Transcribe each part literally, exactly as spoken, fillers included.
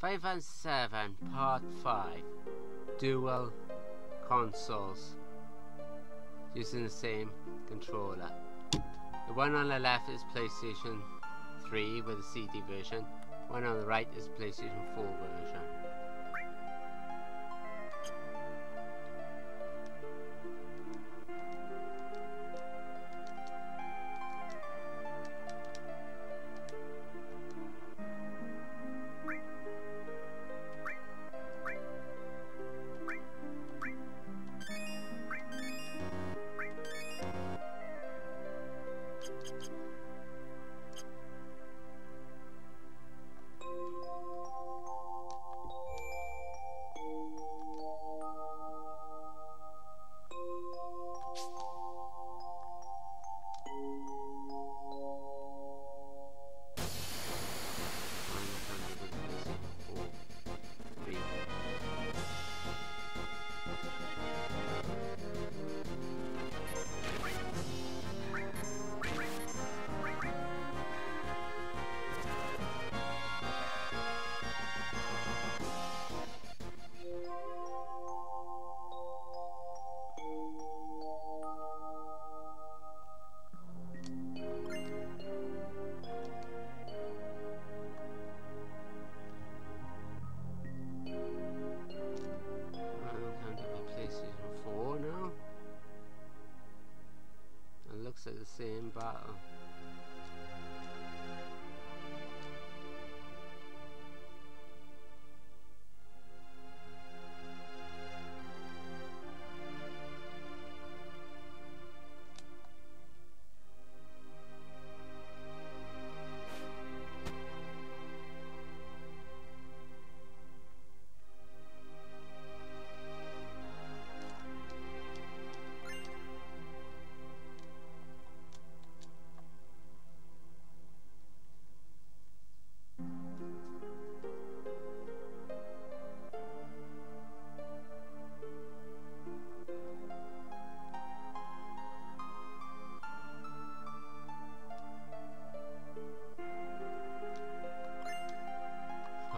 five and seven Part five Dual Consoles using the same controller. The one on the left is PlayStation three with the C D version, one on the right is PlayStation four version. At the same battle.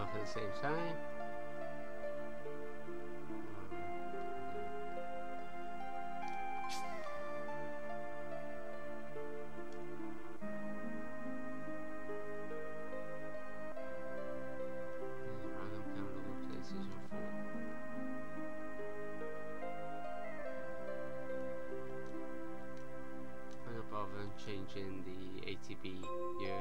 At the same time. I'm not bothering changing the A T B here.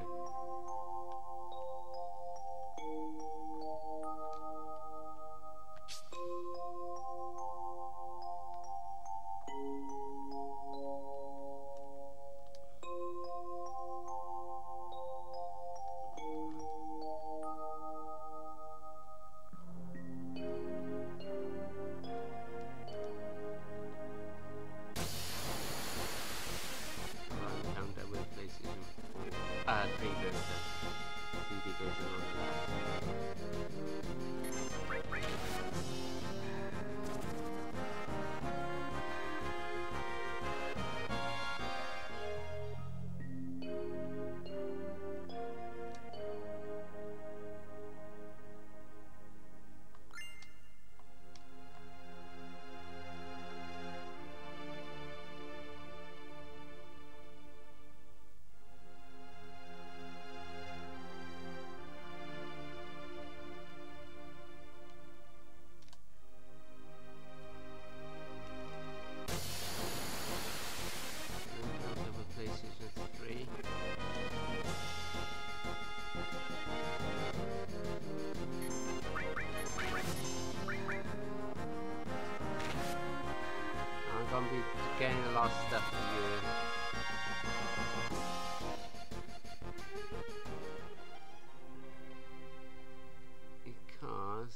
Getting a lot of stuff for you. Because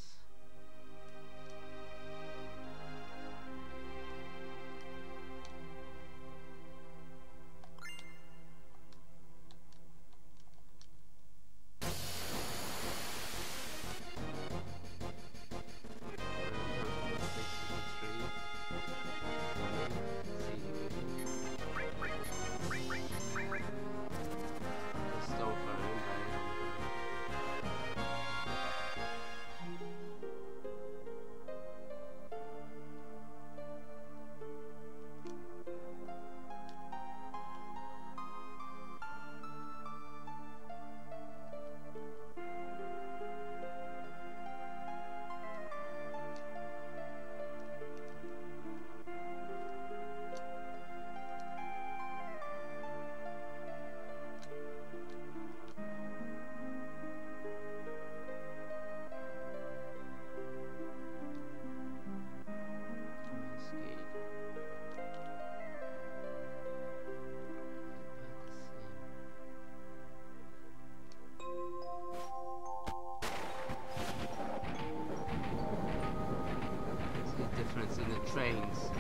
trains.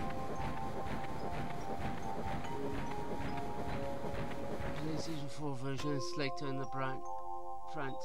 PlayStation four version is selector in the bright front.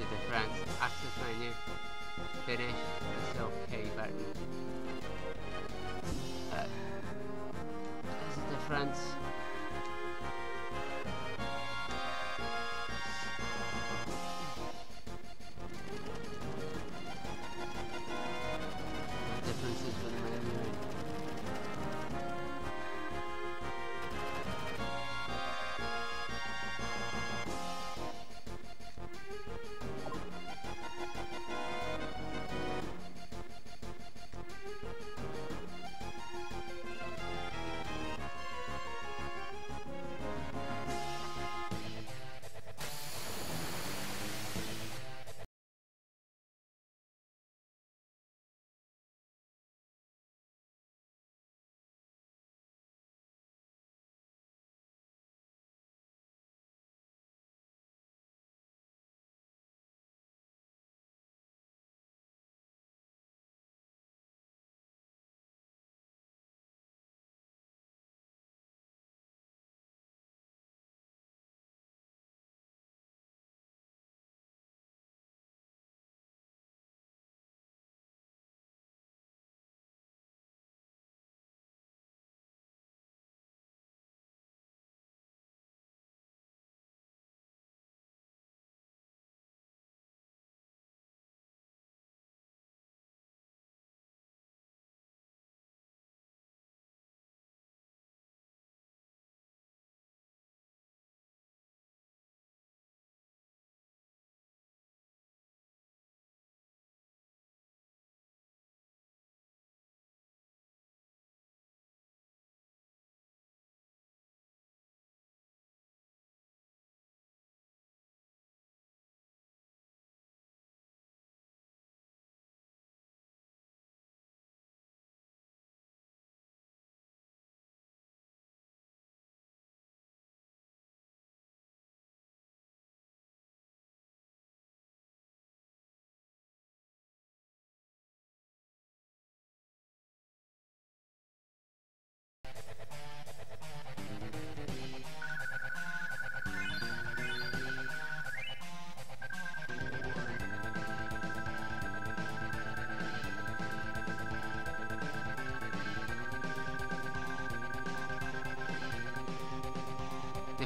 to the friends, access menu, finish, and self K button. Uh, this is the friends. Differences with the menu.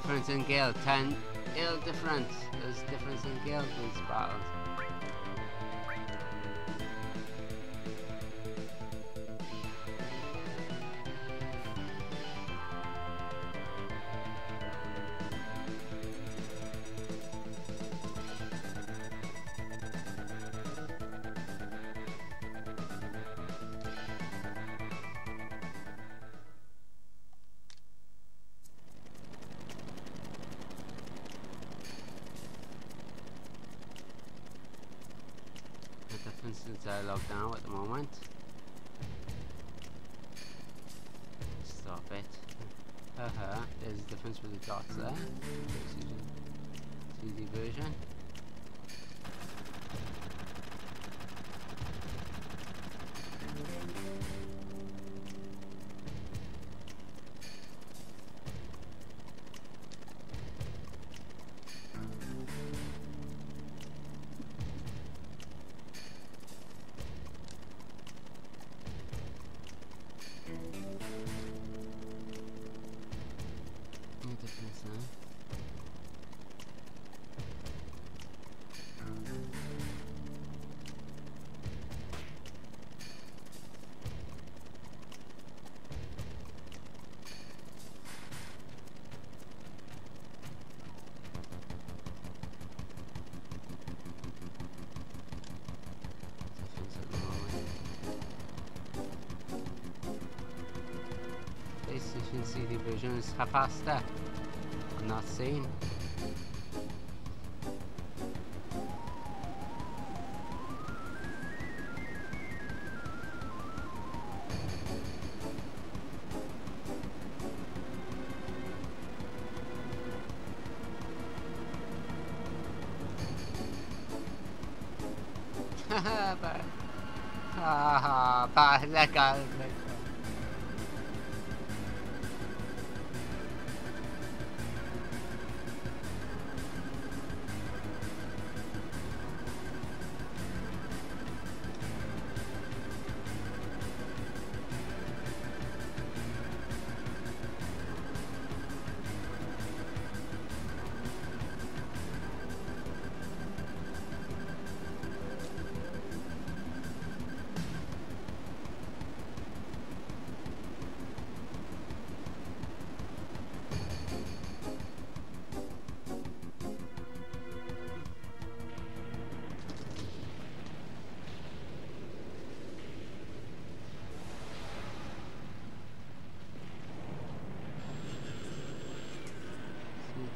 Difference in guild, ten ill difference. There's difference in guild in these battles. Since I logged out at the moment. Stop it. Haha, there's a difference with the dots there. C D version. C D version is half faster. I'm not seeing. Haha, but haha, but that guy.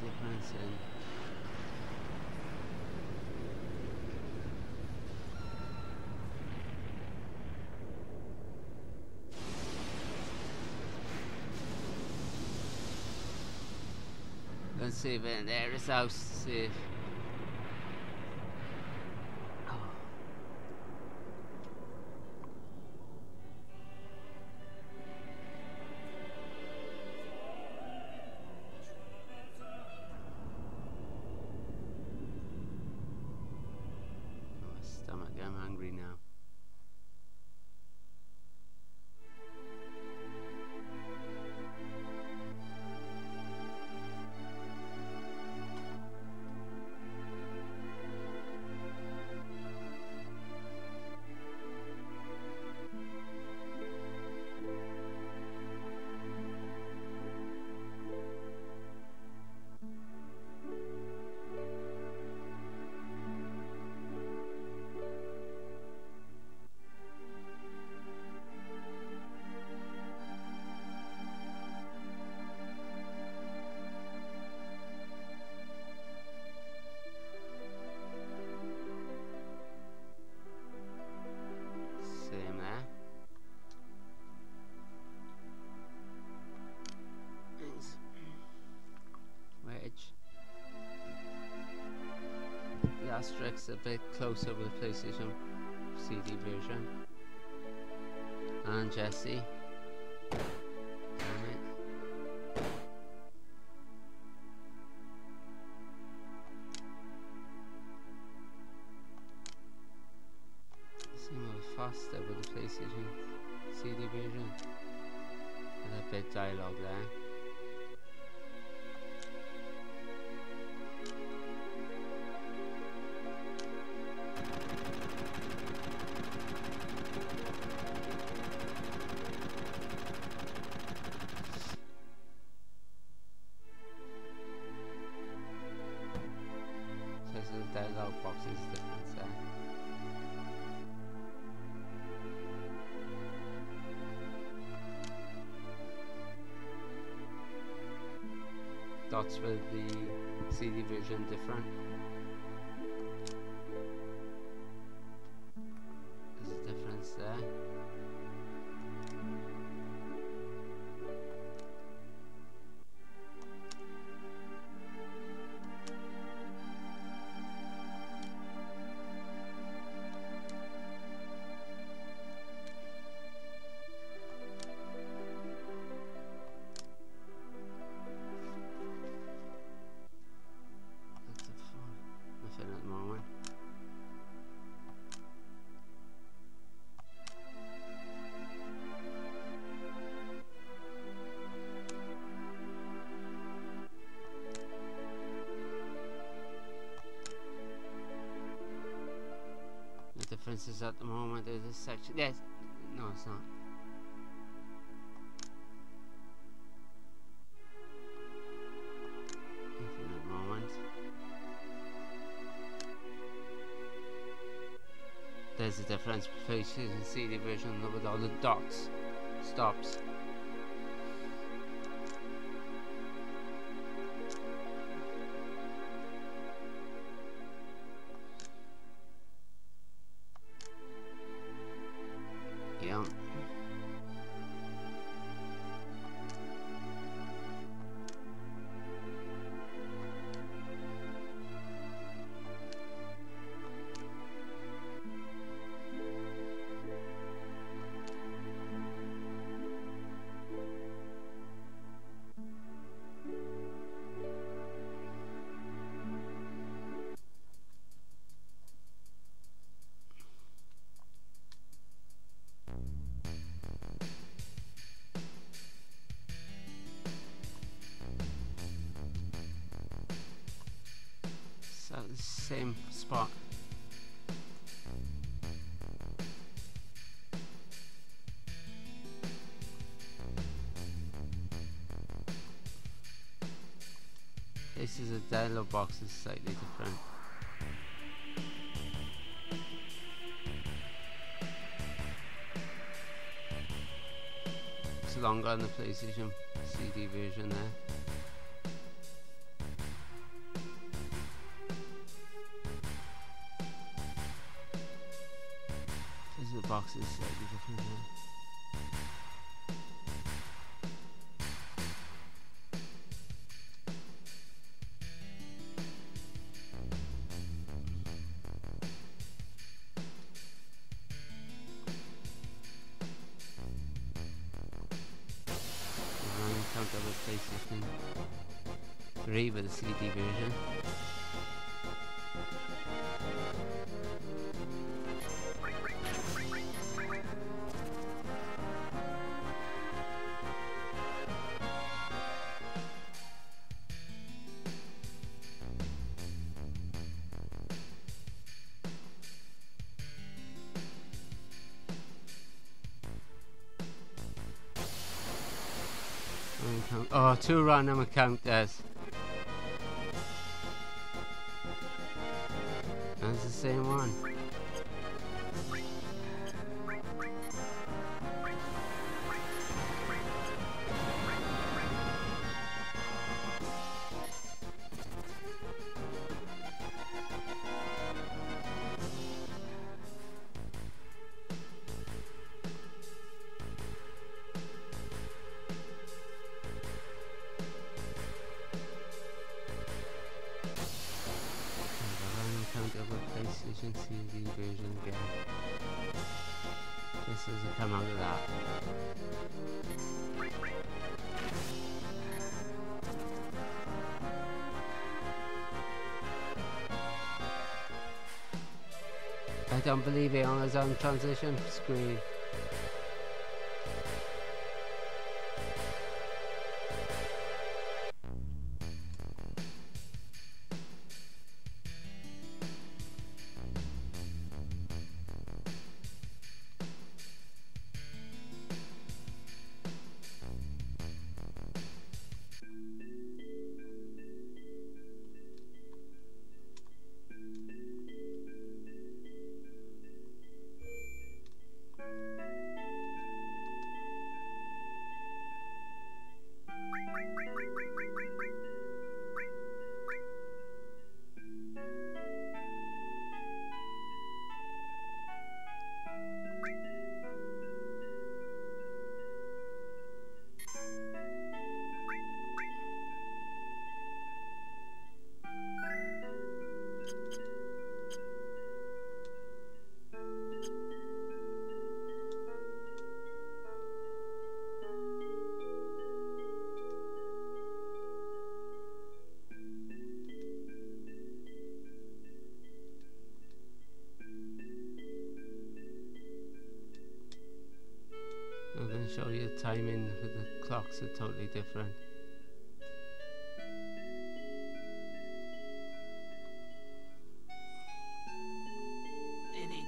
difference in let's see when there is house safe. Asterix a bit closer with the PlayStation C D version. And Jesse. Damn it. Seem a little faster with the PlayStation C D version. And a bit of dialogue there. Dots with the C D version different. There's a difference there. Differences at the moment is this section. Yes, no, it's not. Nothing at the moment. There's a difference between PlayStation C D version with all the dots, stops. Same spot. This is a dialog box, it's slightly different. It's longer on the PlayStation C D version there. box is slightly different one. Count that with PlayStation three with the C D version. Oh, two random encounters. That's the same one. PlayStation C D version again. This doesn't come out of that. I don't believe it on his own transition screen. Show you the timing for the clocks are totally different. Nearly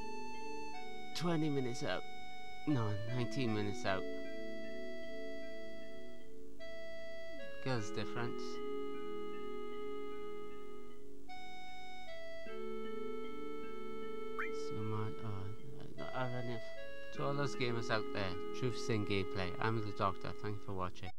twenty minutes out. No, nineteen minutes out. Girls difference. So much. Oh, I don't have any. To all those gamers out there, Truth Sin Gameplay, I'm the Doctor, thank you for watching.